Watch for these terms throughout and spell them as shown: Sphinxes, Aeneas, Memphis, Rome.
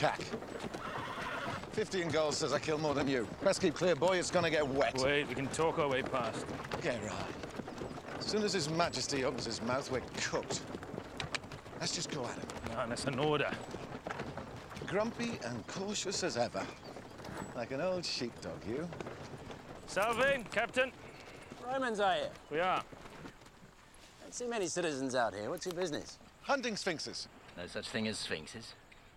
cack. 50 in gold says I kill more than you. Best keep clear, boy, it's gonna get wet. Wait, we can talk our way past. Okay, right. As soon as His Majesty opens his mouth, we're cooked. Let's just go at him. No, that's an order. Grumpy and cautious as ever. Like an old sheepdog, you. Salve, Captain. Romans are here. We are. Don't see many citizens out here. What's your business? Hunting sphinxes. No such thing as sphinxes.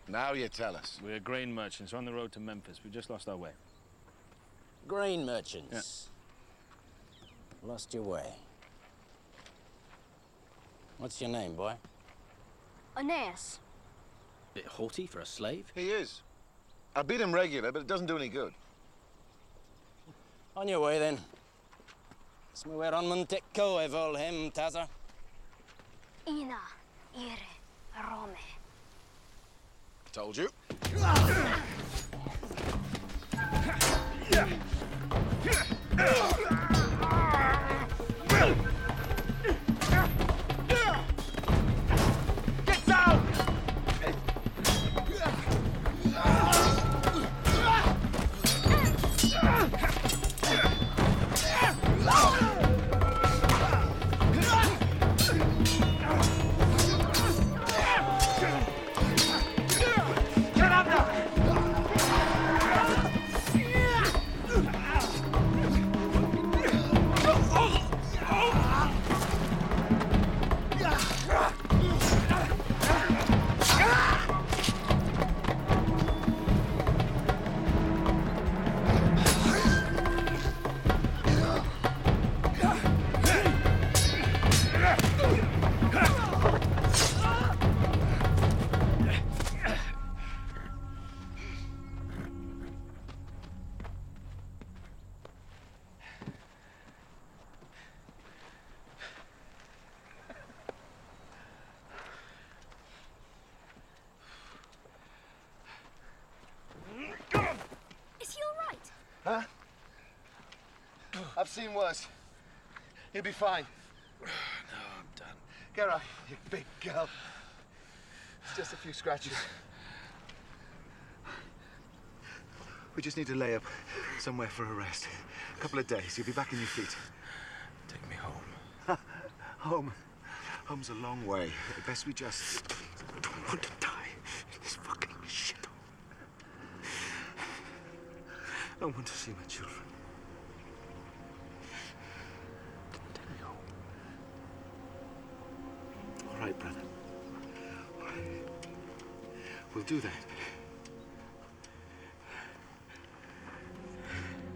Now you tell us. We're grain merchants. We're on the road to Memphis. We just lost our way. Grain merchants. Yeah. Lost your way. What's your name, boy? Aeneas. Bit haughty for a slave? He is. I beat him regular, but it doesn't do any good. On your way, then. Smueron Montecco evol hem taza. Ina ire Rome. Told you. Get down! Huh? I've seen worse. He'll be fine. No, I'm done. Get right, you big girl. It's just a few scratches. We just need to lay up somewhere for a rest. A couple of days, you'll be back on your feet. Take me home. Home? Home's a long way. At best we just... I don't want to die in this fucking shit. I want to see my children. Take me home. All right, brother. All right. We'll do that.